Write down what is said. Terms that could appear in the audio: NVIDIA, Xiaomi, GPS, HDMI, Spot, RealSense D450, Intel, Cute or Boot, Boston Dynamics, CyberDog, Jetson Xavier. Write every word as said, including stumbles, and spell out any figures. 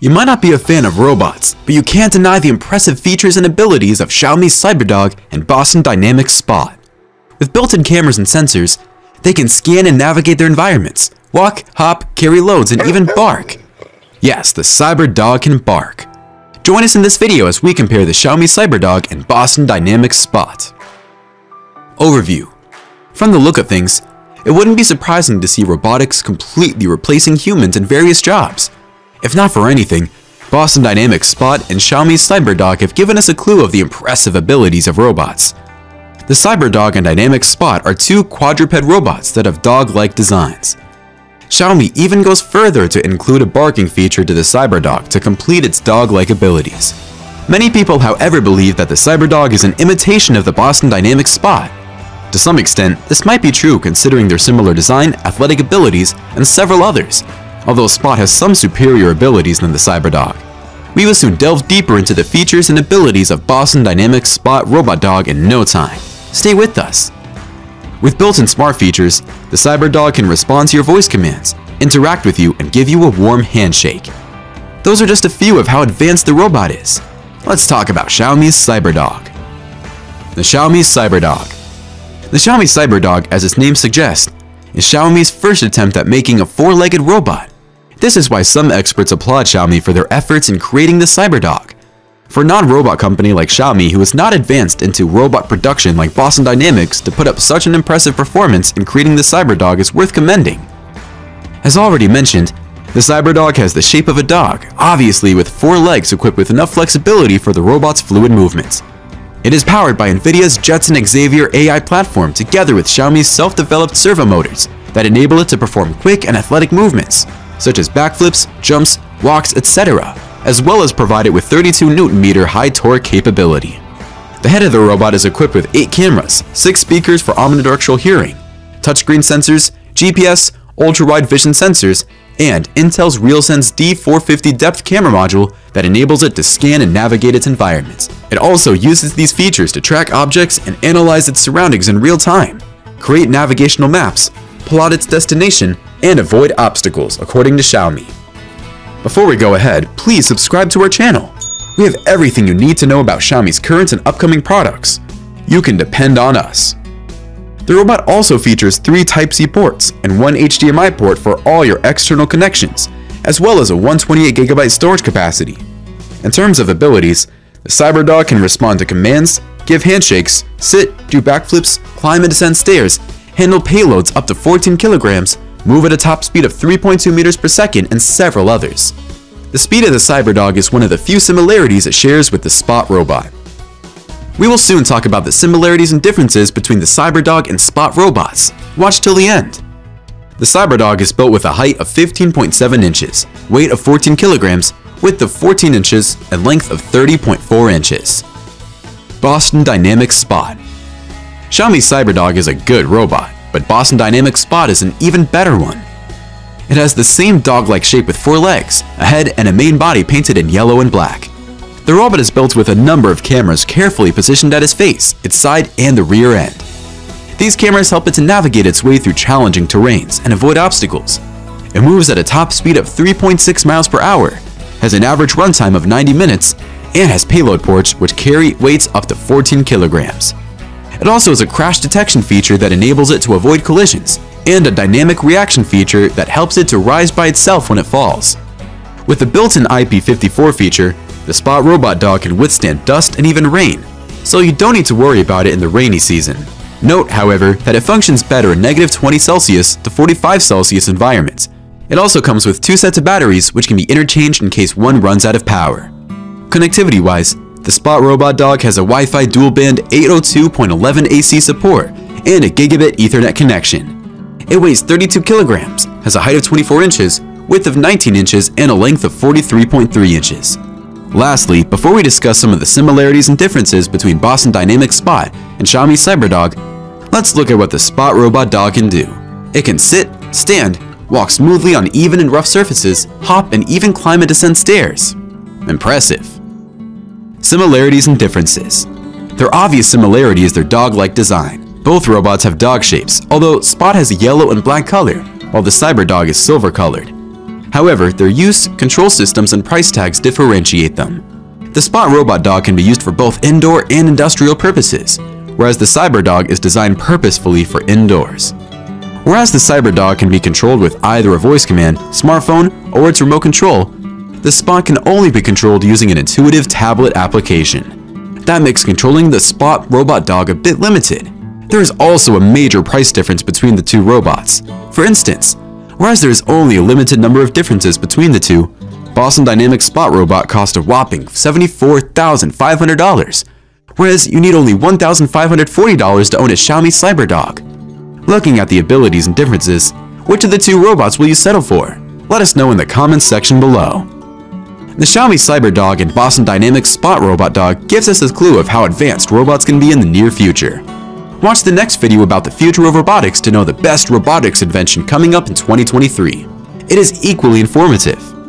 You might not be a fan of robots, but you can't deny the impressive features and abilities of Xiaomi's CyberDog and Boston Dynamics Spot. With built-in cameras and sensors, they can scan and navigate their environments, walk, hop, carry loads, and even bark. Yes, the CyberDog can bark. Join us in this video as we compare the Xiaomi CyberDog and Boston Dynamics Spot. Overview. From the look of things, it wouldn't be surprising to see robotics completely replacing humans in various jobs. If not for anything, Boston Dynamics Spot and Xiaomi's CyberDog have given us a clue of the impressive abilities of robots. The CyberDog and Dynamics Spot are two quadruped robots that have dog-like designs. Xiaomi even goes further to include a barking feature to the CyberDog to complete its dog-like abilities. Many people, however, believe that the CyberDog is an imitation of the Boston Dynamics Spot. To some extent, this might be true considering their similar design, athletic abilities, and several others, although Spot has some superior abilities than the CyberDog. We will soon delve deeper into the features and abilities of Boston Dynamics Spot Robot Dog in no time. Stay with us. With built-in smart features, the CyberDog can respond to your voice commands, interact with you, and give you a warm handshake. Those are just a few of how advanced the robot is. Let's talk about Xiaomi's CyberDog. The Xiaomi CyberDog. The Xiaomi CyberDog, as its name suggests, is Xiaomi's first attempt at making a four-legged robot. This is why some experts applaud Xiaomi for their efforts in creating the CyberDog. For a non-robot company like Xiaomi, who is not advanced into robot production like Boston Dynamics, to put up such an impressive performance in creating the CyberDog is worth commending. As already mentioned, the CyberDog has the shape of a dog, obviously with four legs equipped with enough flexibility for the robot's fluid movements. It is powered by NVIDIA's Jetson Xavier A I platform together with Xiaomi's self-developed servo motors that enable it to perform quick and athletic movements, such as backflips, jumps, walks, et cetera, as well as provide it with thirty-two newton meter high torque capability. The head of the robot is equipped with eight cameras, six speakers for omnidirectional hearing, touchscreen sensors, G P S, ultra-wide vision sensors, and Intel's RealSense D four fifty depth camera module that enables it to scan and navigate its environment. It also uses these features to track objects and analyze its surroundings in real time, create navigational maps, plot its destination, and avoid obstacles, according to Xiaomi. Before we go ahead, please subscribe to our channel. We have everything you need to know about Xiaomi's current and upcoming products. You can depend on us. The robot also features three Type C ports and one H D M I port for all your external connections, as well as a one hundred twenty-eight gigabyte storage capacity. In terms of abilities, the CyberDog can respond to commands, give handshakes, sit, do backflips, climb and descend stairs, handle payloads up to fourteen kilograms, move at a top speed of three point two meters per second, and several others. The speed of the CyberDog is one of the few similarities it shares with the Spot robot. We will soon talk about the similarities and differences between the CyberDog and Spot robots. Watch till the end. The CyberDog is built with a height of fifteen point seven inches, weight of fourteen kilograms, width of fourteen inches, and length of thirty point four inches. Boston Dynamics Spot. Xiaomi's CyberDog is a good robot, but Boston Dynamics Spot is an even better one. It has the same dog-like shape with four legs, a head, and a main body painted in yellow and black. The robot is built with a number of cameras carefully positioned at its face, its side, and the rear end. These cameras help it to navigate its way through challenging terrains and avoid obstacles. It moves at a top speed of three point six miles per hour, has an average runtime of ninety minutes, and has payload ports which carry weights up to fourteen kilograms. It also has a crash detection feature that enables it to avoid collisions, and a dynamic reaction feature that helps it to rise by itself when it falls. With the built-in I P fifty-four feature, the Spot Robot Dog can withstand dust and even rain, so you don't need to worry about it in the rainy season. Note, however, that it functions better in negative twenty Celsius to forty-five Celsius environments. It also comes with two sets of batteries which can be interchanged in case one runs out of power. Connectivity-wise, the Spot Robot Dog has a Wi-Fi dual-band eight oh two point eleven A C support and a gigabit Ethernet connection. It weighs thirty-two kilograms, has a height of twenty-four inches, width of nineteen inches, and a length of forty-three point three inches. Lastly, before we discuss some of the similarities and differences between Boston Dynamics Spot and Xiaomi CyberDog, let's look at what the Spot Robot Dog can do. It can sit, stand, walk smoothly on even and rough surfaces, hop, and even climb and descend stairs. Impressive. Similarities and differences. Their obvious similarity is their dog-like design. Both robots have dog shapes, although Spot has a yellow and black color, while the CyberDog is silver-colored. However, their use, control systems, and price tags differentiate them. The Spot robot dog can be used for both indoor and industrial purposes, whereas the CyberDog is designed purposefully for indoors. Whereas the CyberDog can be controlled with either a voice command, smartphone, or its remote control, the Spot can only be controlled using an intuitive tablet application. That makes controlling the Spot robot dog a bit limited. There is also a major price difference between the two robots. For instance, whereas there is only a limited number of differences between the two, Boston Dynamics Spot robot cost a whopping seventy-four thousand five hundred dollars, whereas you need only one thousand five hundred forty dollars to own a Xiaomi CyberDog. Looking at the abilities and differences, which of the two robots will you settle for? Let us know in the comments section below. The Xiaomi CyberDog and Boston Dynamics Spot robot dog gives us a clue of how advanced robots can be in the near future. Watch the next video about the future of robotics to know the best robotics invention coming up in twenty twenty-three. It is equally informative.